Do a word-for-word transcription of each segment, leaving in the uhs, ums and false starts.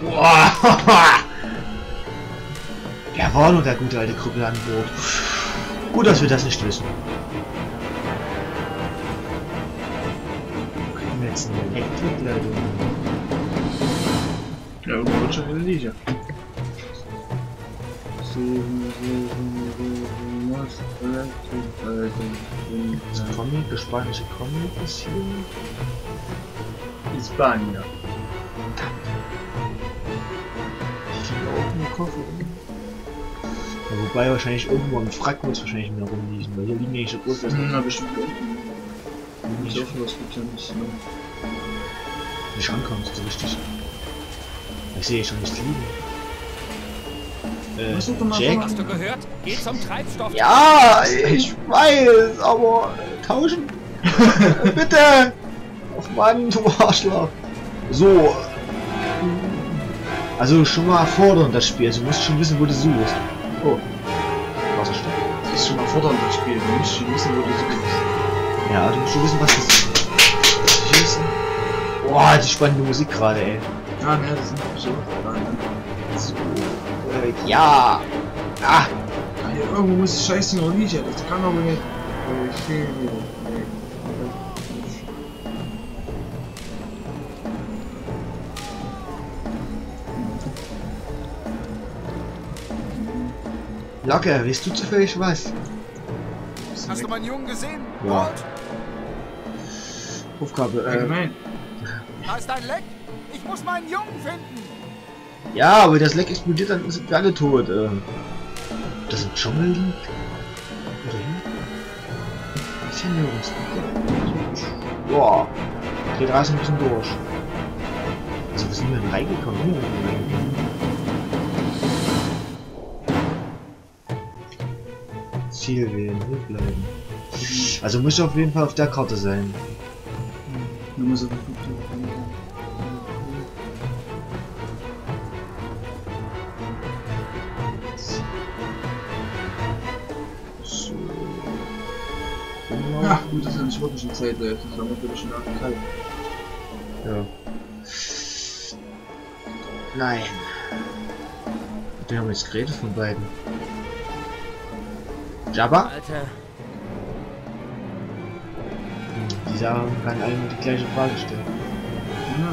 Boah. Der war nur der gute alte Krüppelanbrot. Gut, dass wir das nicht wissen. Kriegen wir jetzt eine Elektrikleitung? Ja, irgendwo wird schon eine Liege. Suchen, suchen, suchen, was? Elektrikleitung. Das Comic, das spanische Comic ist hier. Hispania. Ich kann auch einen Koffer. Ja, wobei wahrscheinlich irgendwo ein Frack muss wahrscheinlich mehr rumliegen, weil hier liegen ja nicht so groß was. Hm, na bestimmt unten. Nicht so viel, was gibt ja nicht. Nicht ankommst, so richtig. Ich sehe schon nicht liegen. Äh, Jack? Hast du gehört? Geh zum Treibstoff. Ja, ich weiß, aber tauschen. Bitte! Auf meinen, du Arschloch. So. Also schon mal fordern das Spiel, also du musst schon wissen, wo du suchst. Oh, Wasserstoff. Das ist schon erfordernd, das Spiel. Du musst schon wissen, wo du suchst. Ja, du musst schon wissen, was das ist. Ich wissen. Boah, die spannende Musik gerade, ey. Ja, ne, das sind auch so. So. Ja! Ah! Hier irgendwo muss ich scheiße noch nicht, ja. Das kann aber nicht. Ich will hier. Locker, weißt du zufällig was? Hast du meinen Jungen gesehen? Ja. Aufgabe, äh... Da ist ein Leck! Ich muss meinen Jungen finden! Ja, aber das Leck explodiert, dann sind wir alle tot. Äh. Das ist ein Dschungel liegt? Oder hin? Ist ja nirgends. Boah. Die Straße ein bisschen durch. Also, wir sind hier reingekommen. Hier reingekommen. Ziel wählen, hier bleiben. Also muss ich auf jeden Fall auf der Karte sein. So. Ja, gut, das ist nicht wirklich eine Zeit, das ist aber wirklich schon kalt. Ja. Nein. Die haben jetzt geredet von beiden. Jabba? Alter. Die sagen, kann allen die gleiche Frage stellen. Ja.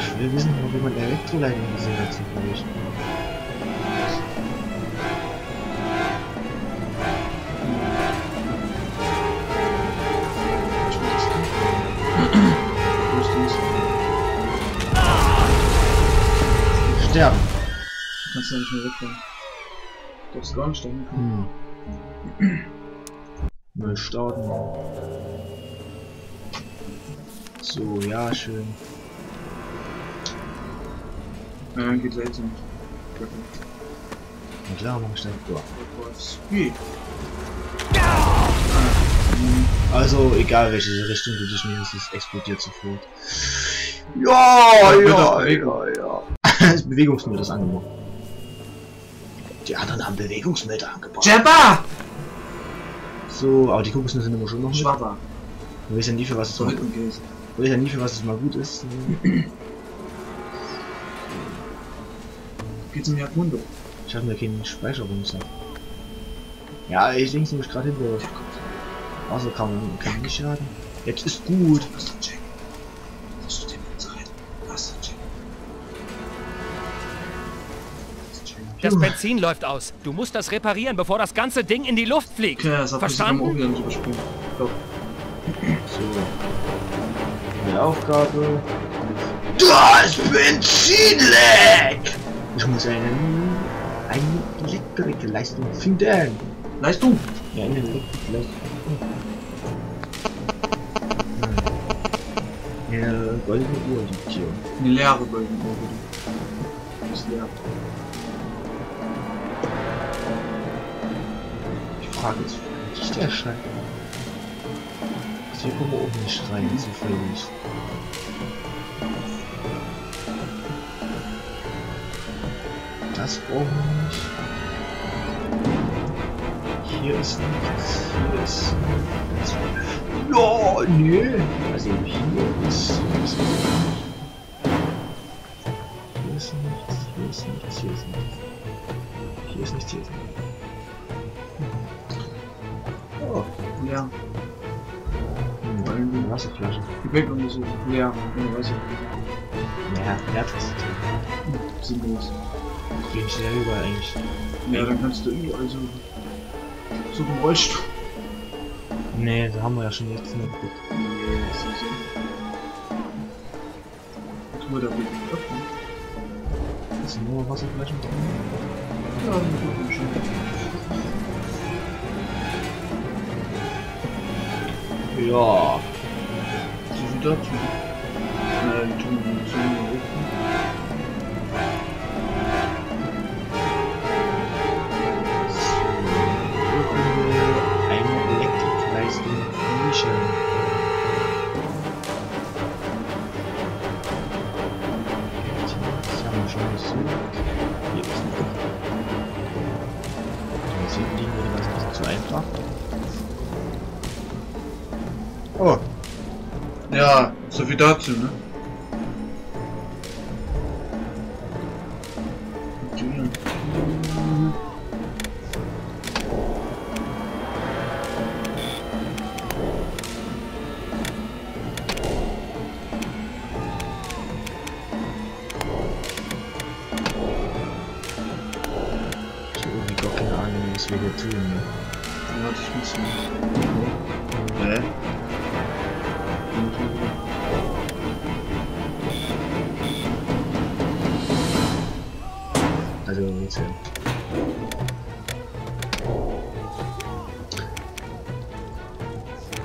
Ich will wissen, ob jemand Elektroleitung gesehen hat, zufällig. Sterben. Du kannst ja nicht mehr wegkommen. Du darfst gar nicht dahin kommen. Hm. Mal starten. So, ja, schön. Ja, geht leider nicht. Na klar, mach ich dann vor. Also, egal welche Richtung du dich nimmst, es explodiert sofort. Ja, ja, ja, ja. Das Bewegungsmittel ist angemacht. Die anderen haben Bewegungsmelder angebaut. Jabba! So, aber die Kokosnüsse sind immer schon noch schwacher. Du weißt ja nie, für was es mal gut ist. Du weißt ja nie, für was es mal gut ist. Geht's mir ja Mundo. Ich habe mir keinen Speicherungssack. Ja, ich denke, es muss gerade hinter. Also kann man kann nicht schaden. Jetzt ist gut. Das Benzin läuft aus. Du musst das reparieren, bevor das ganze Ding in die Luft fliegt. Okay, das verstanden? So. Die Aufgabe. Das Benzinleck! Ich muss einen, eine Elektrikleistung finden. Leistung? Ja, eine Elektrikleistung. Hm. Eine goldene Uhr liegt hier. Eine leere goldene Uhr. Ist leer. Frage ist, nicht der Schein. Hier kommen wir oben nicht rein, zufällig. Das brauchen wir nicht. Hier ist nichts. Hier ist nichts. Ja, nee. Also hier ist nichts. Hier ist nichts, hier ist nichts, hier ist nichts. Hier ist nichts, hier ist nichts. Oh, leer. Vor allem eine Wasserflasche. Die Welt untersuchen. Leer, eine Wasserflasche. Ja, Herzkiste. Sinnlos. Die gehen schnell überall eigentlich. Ja, dann kannst du irgendwie also suchen Rollstuhl. Nee, da haben wir ja schon jetzt nicht gut. Nee, das ist so. Tun wir da gut öffnen? Das ist nur Wasserflaschen drin. Ja, das ist schon gut. Ja. Was ist denn dazu? Nein, tun wir nicht so einfach. Oh. Ja, so viel dazu, ne? Ich habe irgendwie gar keine Ahnung, was wir hier tun, ne? Ja, das muss man. Hä? Okay. Also, jetzt hier.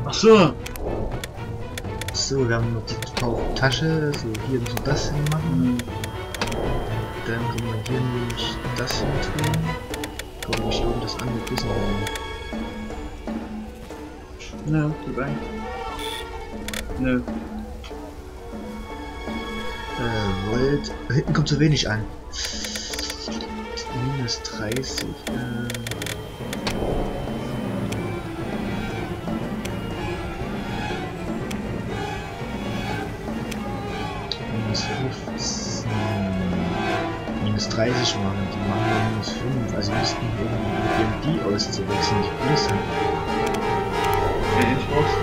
Ach so! So, wir haben noch die Tasche, so hier müssen wir das hin machen. Dann können wir hier nämlich das hin tun. Können wir schon das angebissen haben. Nö, dabei. Nö. Äh, Volt. Hinten kommt so wenig an. Minus dreißig. Äh. Minus fünfzehn. Minus dreißig machen. Die machen wir minus fünf. Also müssten wir irgendwie die auszuwechseln, die Größe. Ich brauch's.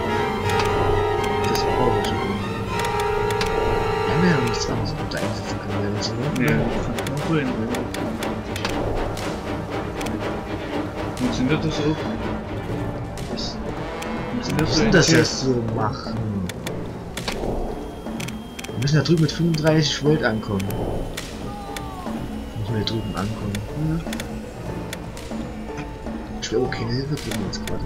Das brauche ich schon. Wir haben ja nichts anderes gut einsetzen können, wenn wir so nehmen. Nee, funktioniert das so? Was? Wir müssen das jetzt so machen. Wir müssen da drüben mit fünfunddreißig Volt ankommen. Müssen wir da drüben ankommen. Ich will auch keine Hilfe geben jetzt gerade.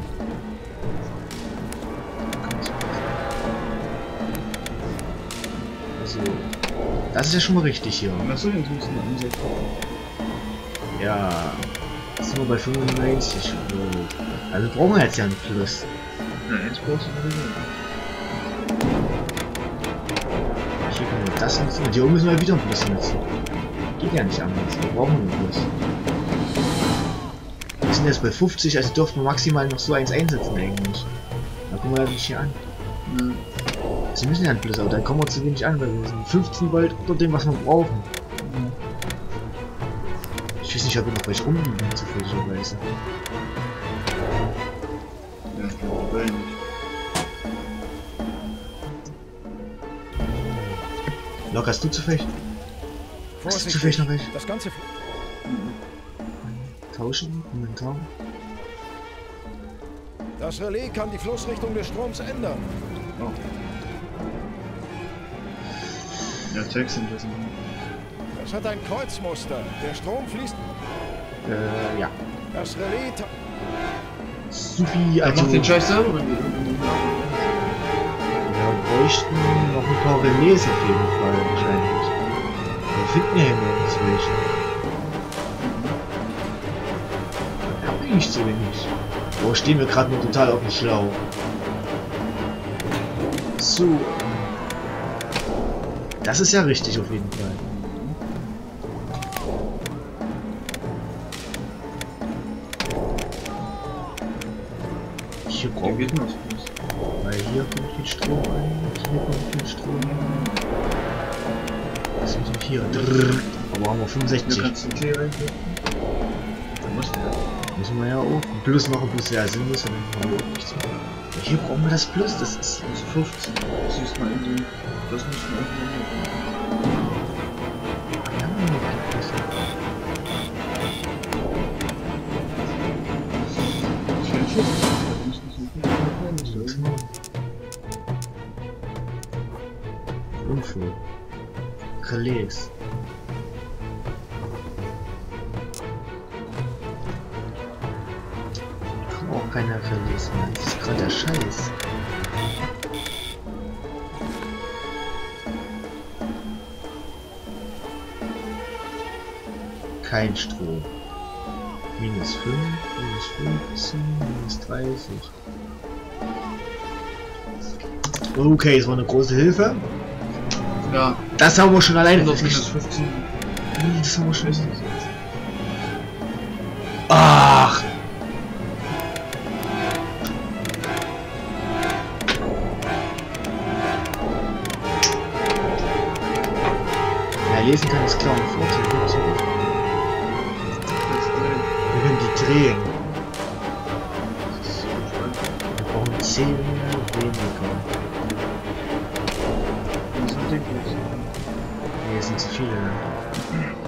Das ist ja schon mal richtig hier. Achso, jetzt müssen wir umsetzen. Ja. Jetzt sind wir bei fünfundneunzig. Also brauchen wir jetzt ja einen Plus. Nein, jetzt brauchst du nicht. Hier können wir das nutzen. Und hier oben müssen wir wieder einen Plus nutzen. Geht ja nicht anders. Wir brauchen einen Plus. Wir sind jetzt bei fünfzig, also dürfen wir maximal noch so eins einsetzen eigentlich. Da gucken wir ja nicht hier an. Hm. Sie müssen ja ein Plus, aber dann kommen wir zu wenig an, weil wir sind fünfzehn Volt unter dem, was wir brauchen. Mhm. Ich weiß nicht, ob ich noch welche unten bin, zufälligerweise. Ja, ich glaube nicht. Lock, hast du zufällig? Hast du zufällig noch welche? Das Ganze. Mhm. Tauschen, Inventar. Das Relais kann die Flussrichtung des Stroms ändern. Oh. Ja, Text sind das. Das hat ein Kreuzmuster. Der Strom fließt. Äh, ja. Das Relais. Supi, also. Macht den Scheiß selber. Wir bräuchten noch ein paar Relais auf jeden Fall, wahrscheinlich. Wir finden ja nirgends welche. Da hab ich zu wenig. Boah, stehen wir gerade nur total auf dem Schlauch. So. Das ist ja richtig auf jeden Fall. Hier brauchen wir noch was. Weil hier kommt viel Strom ein, hier kommt viel Strom ein. Was ist denn hier? Drrr. Aber haben wir fünfundsechzig. Ja, da müssen wir ja auch ein Plus machen, plus ja sinnlos. Ja, hier brauchen wir das Plus, das ist fünfzehn. Das ist mal in den. Das müssen wir irgendwie. Wir haben ja noch ein Plus. Ich will schon. Relais. Ich kann auch keine Relais mehr. Das ist gerade der Scheiß. Kein Stroh. Minus fünf, minus fünfzehn, minus dreißig. Okay, es war eine große Hilfe. Ja. Das haben wir schon alleine noch nicht. Das haben wir schon. Ach! Ja, lesen kann es klar. Wir können die drehen. Wir brauchen zehn weniger. Nee, es sind zu viele.